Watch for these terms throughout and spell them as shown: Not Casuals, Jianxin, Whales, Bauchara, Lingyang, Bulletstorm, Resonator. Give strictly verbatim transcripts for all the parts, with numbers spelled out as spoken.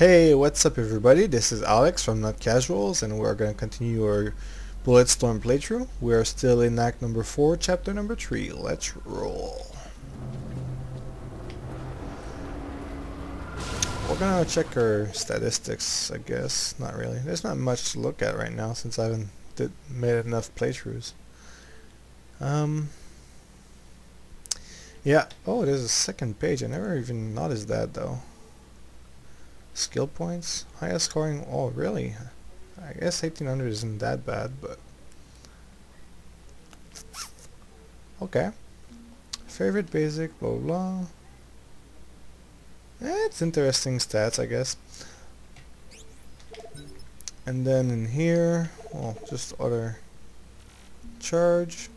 Hey, what's up everybody? This is Alex from Not Casuals, and we're going to continue our Bulletstorm playthrough. We're still in act number four, chapter number three. Let's roll. We're going to check our statistics, I guess. Not really. There's not much to look at right now since I haven't did, made enough playthroughs. Um, yeah. Oh, there's a second page. I never even noticed that though. Skill points, highest scoring. Oh, really? I guess eighteen hundred isn't that bad, but okay. Favorite basic, blah blah. Eh, it's interesting stats, I guess. And then in here, oh, just other charge.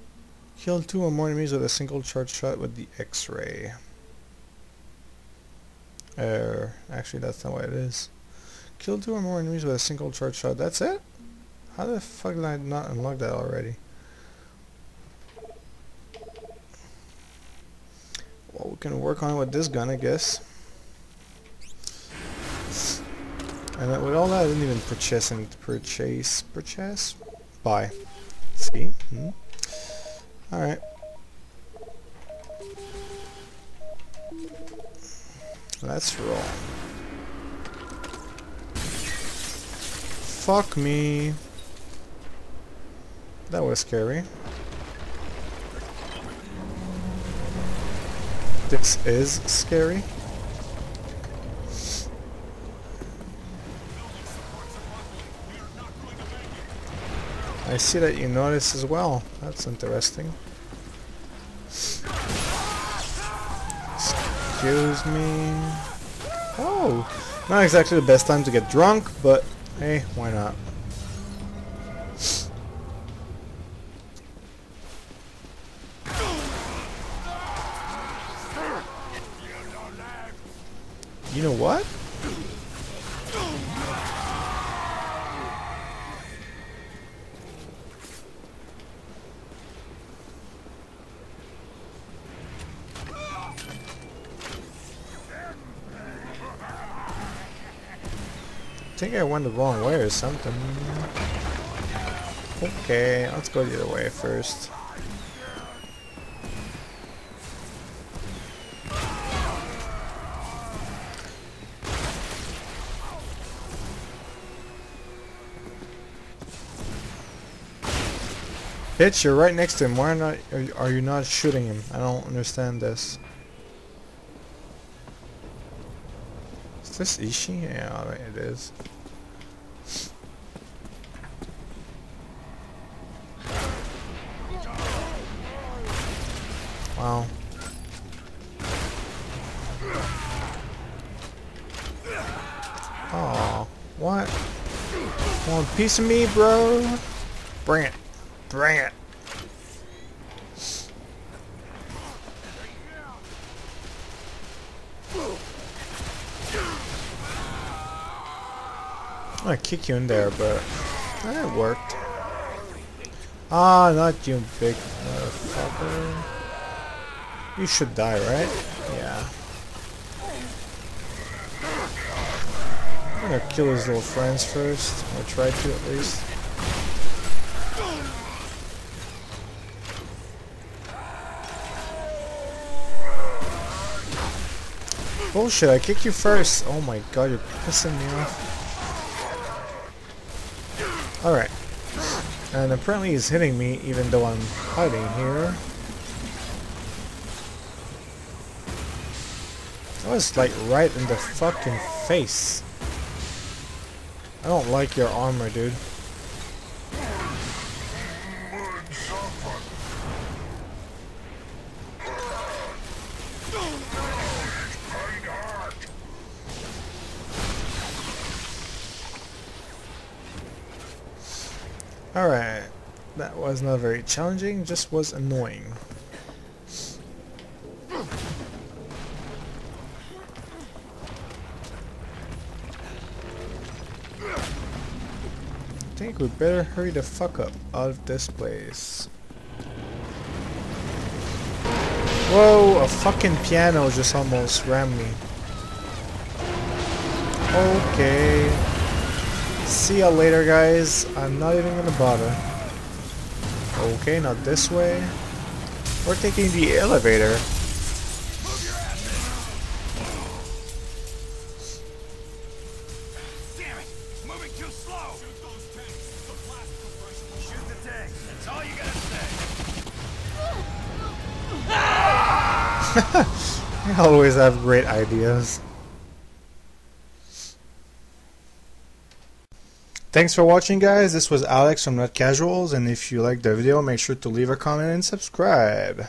Kill two or more enemies with a single charge shot with the X-ray. Er, actually that's not what it is. Kill two or more enemies with a single charge shot. That's it? How the fuck did I not unlock that already? Well, we can work on with this gun, I guess. And that, with all that, I didn't even purchase and purchase, purchase, buy. See? Hmm. All right. Let's roll. Fuck me. That was scary. This is scary. I see that you notice as well. That's interesting. Excuse me. Oh, not exactly the best time to get drunk, but hey, why not? You know what? I think I went the wrong way or something. Okay, let's go the other way first. Bitch, you're right next to him. Why not are you not shooting him? I don't understand this. Is this Ishi? Yeah, right, it is. Wow. Oh, what? Want a piece of me, bro? Bring it. Bring it. I'm gonna kick you in there, but that worked. Ah, not you, big motherfucker. You should die, right? Yeah. I'm gonna kill his little friends first, or try to at least. Bullshit, I kicked you first. Oh my god, you're pissing me off. Alright, and apparently he's hitting me even though I'm hiding here. That was like right in the fucking face. I don't like your armor, dude. Alright, that was not very challenging, just was annoying. I think we better hurry the fuck up out of this place. Whoa, a fucking piano just almost rammed me. Okay. See ya later, guys. I'm not even gonna bother. Okay, not this way. We're taking the elevator. I always have great ideas. Thanks for watching, guys. This was Alex from Not Casuals, and if you liked the video, make sure to leave a comment and subscribe.